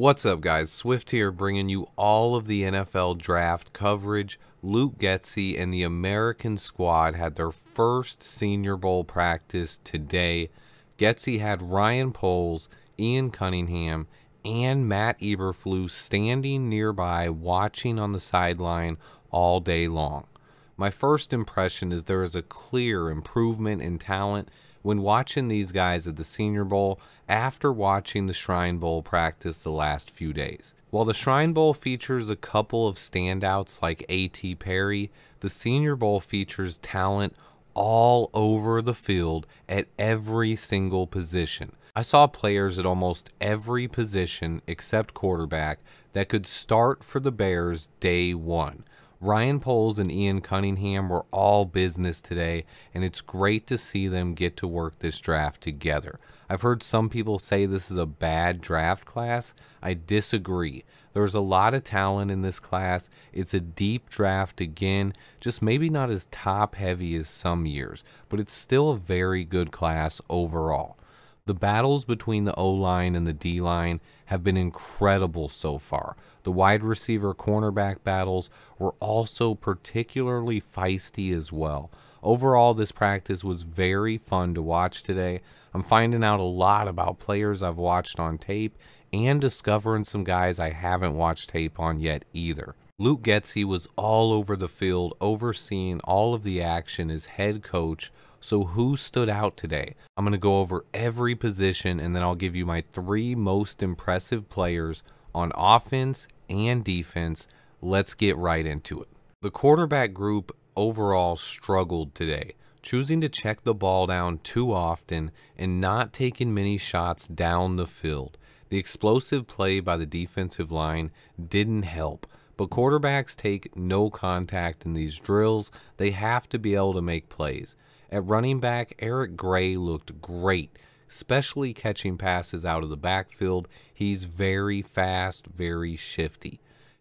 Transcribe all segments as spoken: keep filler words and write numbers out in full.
What's up, guys? Swift here, bringing you all of the N F L draft coverage. Luke Getsy and the American squad had their first Senior Bowl practice today. Getsy had Ryan Poles, Ian Cunningham, and Matt Eberflus standing nearby watching on the sideline all day long. My first impression is there is a clear improvement in talent when watching these guys at the Senior Bowl after watching the Shrine Bowl practice the last few days. While the Shrine Bowl features a couple of standouts like A T Perry, the Senior Bowl features talent all over the field at every single position. I saw players at almost every position except quarterback that could start for the Bears day one. Ryan Poles and Ian Cunningham were all business today, and it's great to see them get to work this draft together. I've heard some people say this is a bad draft class. I disagree. There's a lot of talent in this class. It's a deep draft again, just maybe not as top-heavy as some years, but it's still a very good class overall. The battles between the O-line and the D-line have been incredible so far. The wide receiver cornerback battles were also particularly feisty as well. Overall, this practice was very fun to watch today. I'm finding out a lot about players I've watched on tape and discovering some guys I haven't watched tape on yet either. Luke Getsy was all over the field overseeing all of the action as head coach. So who stood out today? I'm going to go over every position and then I'll give you my three most impressive players on offense and defense. Let's get right into it. The quarterback group overall struggled today, choosing to check the ball down too often and not taking many shots down the field. The explosive play by the defensive line didn't help. But quarterbacks take no contact in these drills. They have to be able to make plays. At running back, Eric Gray looked great, especially catching passes out of the backfield. He's very fast, very shifty.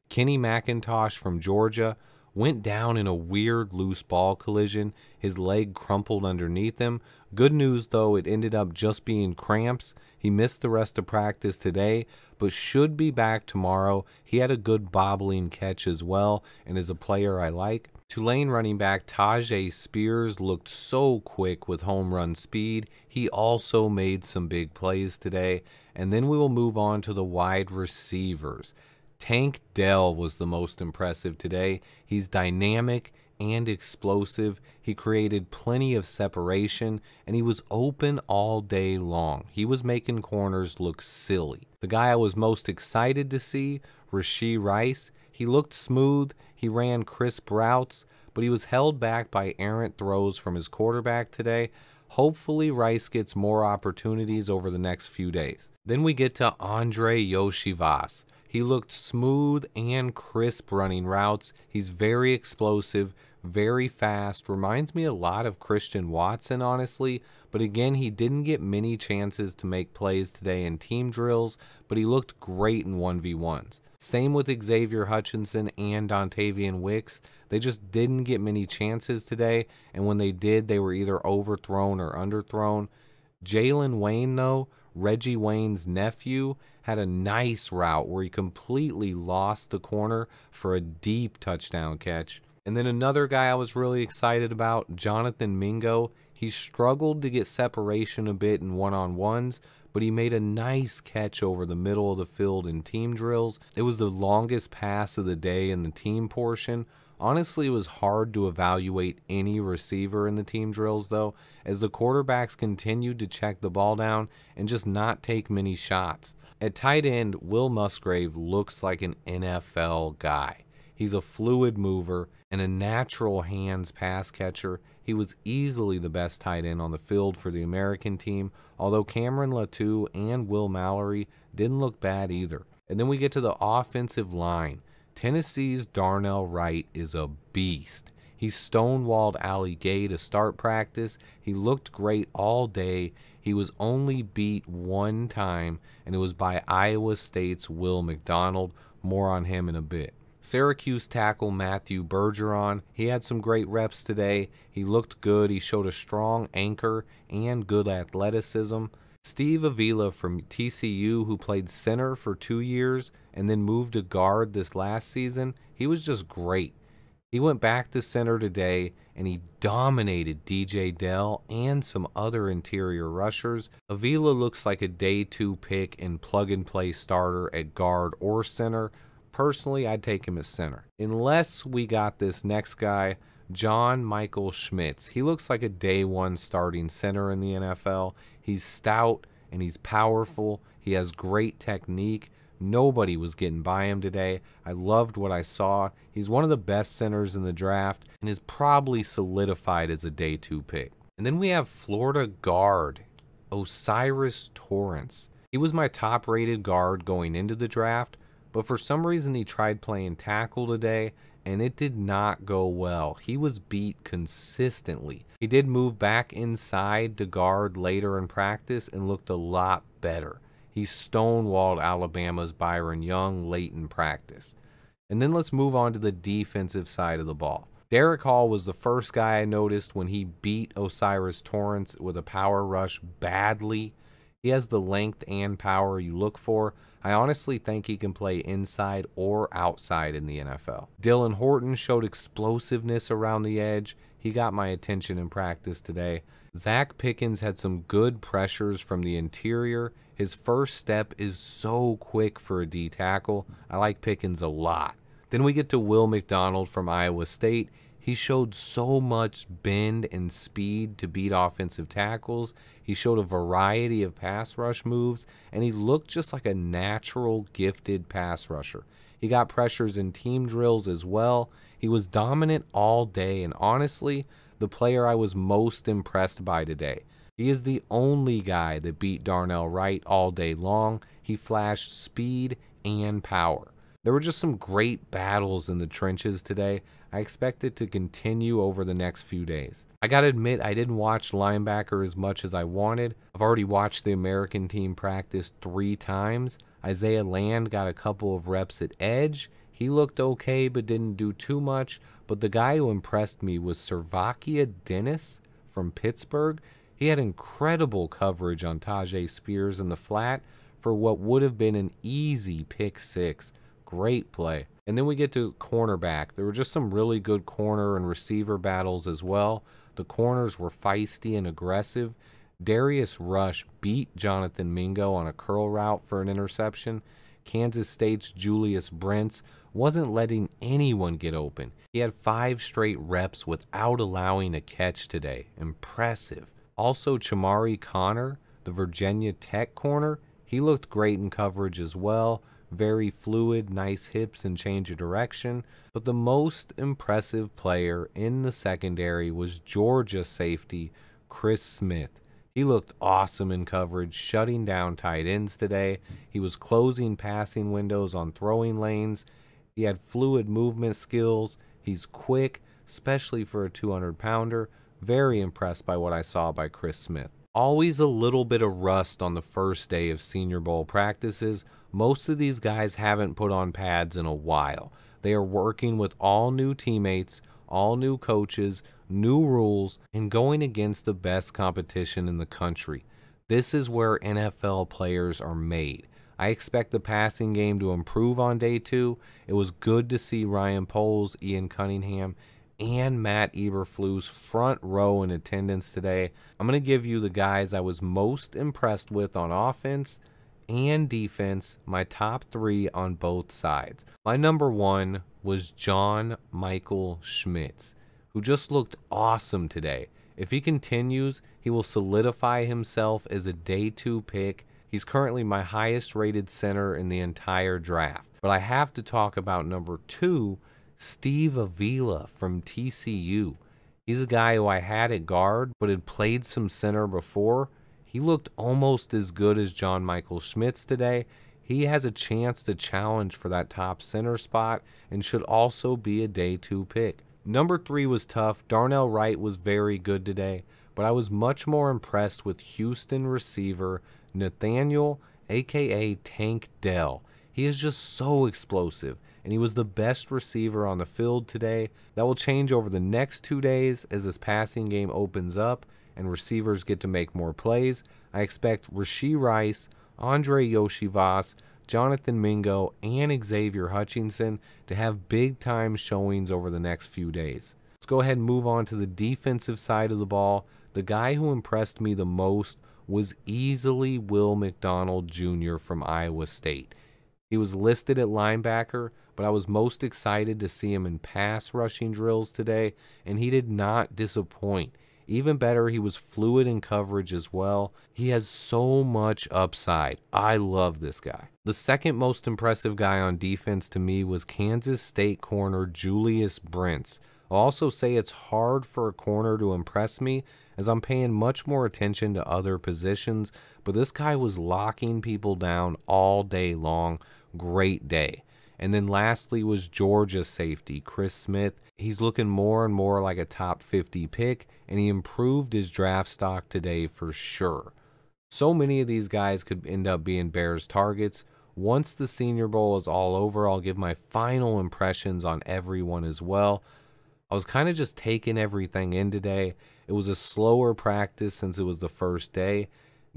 Kenny McIntosh from Georgia went down in a weird loose ball collision. His leg crumpled underneath him. Good news, though, it ended up just being cramps. He missed the rest of practice today, but should be back tomorrow. He had a good bobbling catch as well and is a player I like. Tulane running back Tajay Spears looked so quick with home run speed. He also made some big plays today. And then we will move on to the wide receivers. Tank Dell was the most impressive today. He's dynamic and explosive. He created plenty of separation, and he was open all day long. He was making corners look silly. The guy I was most excited to see, Rashee Rice, he looked smooth. He ran crisp routes, but he was held back by errant throws from his quarterback today. Hopefully, Rice gets more opportunities over the next few days. Then we get to Andre Yoshivas. He looked smooth and crisp running routes. He's very explosive, very fast. Reminds me a lot of Christian Watson, honestly. But again, he didn't get many chances to make plays today in team drills, but he looked great in one v ones. Same with Xavier Hutchinson and Dontavian Wicks. They just didn't get many chances today. And when they did, they were either overthrown or underthrown. Jaylen Wayne, though, Reggie Wayne's nephew, had a nice route where he completely lost the corner for a deep touchdown catch. And then another guy I was really excited about, Jonathan Mingo. He struggled to get separation a bit in one-on-ones, but he made a nice catch over the middle of the field in team drills. It was the longest pass of the day in the team portion. Honestly, it was hard to evaluate any receiver in the team drills, though, as the quarterbacks continued to check the ball down and just not take many shots. At tight end, Will Musgrave looks like an N F L guy. He's a fluid mover and a natural hands pass catcher. He was easily the best tight end on the field for the American team, although Cameron Latou and Will Mallory didn't look bad either. And then we get to the offensive line. Tennessee's Darnell Wright is a beast. He stonewalled Ali Gay to start practice. He looked great all day. He was only beat one time, and it was by Iowa State's Will McDonald. More on him in a bit. Syracuse tackle Matthew Bergeron, he had some great reps today. He looked good. He showed a strong anchor and good athleticism. Steve Avila from T C U, who played center for two years and then moved to guard this last season, he was just great. He went back to center today, and he dominated D J Dell and some other interior rushers. Avila looks like a day two pick and plug-and-play starter at guard or center. Personally, I'd take him as center. Unless we got this next guy, John Michael Schmitz. He looks like a day one starting center in the N F L. He's stout and he's powerful. He has great technique. Nobody was getting by him today. I loved what I saw. He's one of the best centers in the draft and is probably solidified as a day two pick. And then we have Florida guard Osiris Torrance. He was my top rated guard going into the draft, but for some reason he tried playing tackle today and it did not go well. He was beat consistently. He did move back inside to guard later in practice and looked a lot better. He stonewalled Alabama's Byron Young late in practice. And then let's move on to the defensive side of the ball. Derek Hall was the first guy I noticed when he beat Osiris Torrance with a power rush badly. He has the length and power you look for. I honestly think he can play inside or outside in the N F L. Dylan Horton showed explosiveness around the edge. He got my attention in practice today. Zach Pickens had some good pressures from the interior. His first step is so quick for a D tackle. I like Pickens a lot. Then we get to Will McDonald from Iowa State. He showed so much bend and speed to beat offensive tackles. He showed a variety of pass rush moves, and he looked just like a natural, gifted pass rusher. He got pressures in team drills as well. He was dominant all day, and honestly, the player I was most impressed by today. He is the only guy that beat Darnell Wright all day long. He flashed speed and power. There were just some great battles in the trenches today. I expect it to continue over the next few days. I gotta admit, I didn't watch linebacker as much as I wanted. I've already watched the American team practice three times. Isaiah Land got a couple of reps at edge. He looked okay but didn't do too much. But the guy who impressed me was Servakia Dennis from Pittsburgh. He had incredible coverage on Tajay Spears in the flat for what would have been an easy pick six. Great play. And then we get to cornerback. There were just some really good corner and receiver battles as well. The corners were feisty and aggressive. Darius Rush beat Jonathan Mingo on a curl route for an interception. Kansas State's Julius Brents wasn't letting anyone get open. He had five straight reps without allowing a catch today. Impressive. Also, Chamari Connor, the Virginia Tech corner, he looked great in coverage as well. Very fluid, nice hips and change of direction. But the most impressive player in the secondary was Georgia safety Chris Smith. He looked awesome in coverage, shutting down tight ends today. He was closing passing windows on throwing lanes. He had fluid movement skills. He's quick, especially for a two hundred pounder. Very impressed by what I saw by Chris Smith. Always a little bit of rust on the first day of Senior Bowl practices. Most of these guys haven't put on pads in a while. They are working with all new teammates, all new coaches, new rules, and going against the best competition in the country. This is where N F L players are made. I expect the passing game to improve on day two. It was good to see Ryan Poles, Ian Cunningham, and Matt Eberflus front row in attendance today. I'm going to give you the guys I was most impressed with on offense and defense, my top three on both sides. My number one was John Michael Schmitz, who just looked awesome today. If he continues, he will solidify himself as a day two pick. He's currently my highest rated center in the entire draft. But I have to talk about number two, Steve Avila from T C U. He's a guy who I had at guard but had played some center before. He looked almost as good as John Michael Schmitz today. He has a chance to challenge for that top center spot and should also be a day two pick. Number three was tough. Darnell Wright was very good today, but I was much more impressed with Houston receiver Nathaniel, aka Tank Dell. He is just so explosive, and he was the best receiver on the field today. That will change over the next two days as this passing game opens up, and receivers get to make more plays, I expect Rashee Rice, Andre Yoshivas, Jonathan Mingo, and Xavier Hutchinson to have big-time showings over the next few days. Let's go ahead and move on to the defensive side of the ball. The guy who impressed me the most was easily Will McDonald Junior from Iowa State. He was listed at linebacker, but I was most excited to see him in pass rushing drills today, and he did not disappoint. Even better, he was fluid in coverage as well. He has so much upside. I love this guy. The second most impressive guy on defense to me was Kansas State corner Julius Brents. I'll also say it's hard for a corner to impress me as I'm paying much more attention to other positions, but this guy was locking people down all day long. Great day. And then lastly was Georgia safety, Chris Smith. He's looking more and more like a top fifty pick, and he improved his draft stock today for sure. So many of these guys could end up being Bears targets. Once the Senior Bowl is all over, I'll give my final impressions on everyone as well. I was kind of just taking everything in today. It was a slower practice since it was the first day.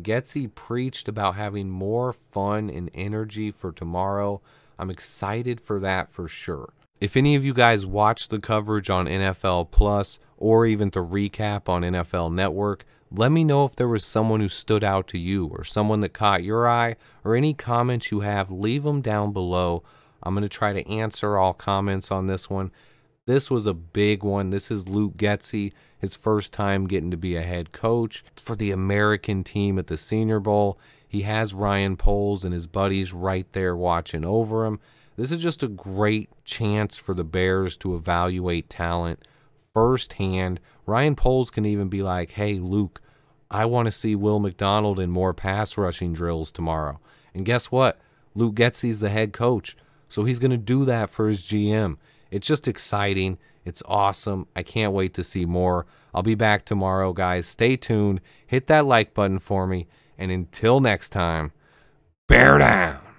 Getsy preached about having more fun and energy for tomorrow. I'm excited for that for sure. If any of you guys watched the coverage on N F L Plus or even the recap on N F L Network, let me know if there was someone who stood out to you or someone that caught your eye, or any comments you have, leave them down below. I'm going to try to answer all comments on this one. This was a big one. This is Luke Getsy, his first time getting to be a head coach for the American team at the Senior Bowl. He has Ryan Poles and his buddies right there watching over him. This is just a great chance for the Bears to evaluate talent firsthand. Ryan Poles can even be like, hey, Luke, I want to see Will McDonald in more pass rushing drills tomorrow. And guess what? Luke Getsy's the head coach, so he's going to do that for his G M. It's just exciting. It's awesome. I can't wait to see more. I'll be back tomorrow, guys. Stay tuned. Hit that like button for me. And until next time, bear down.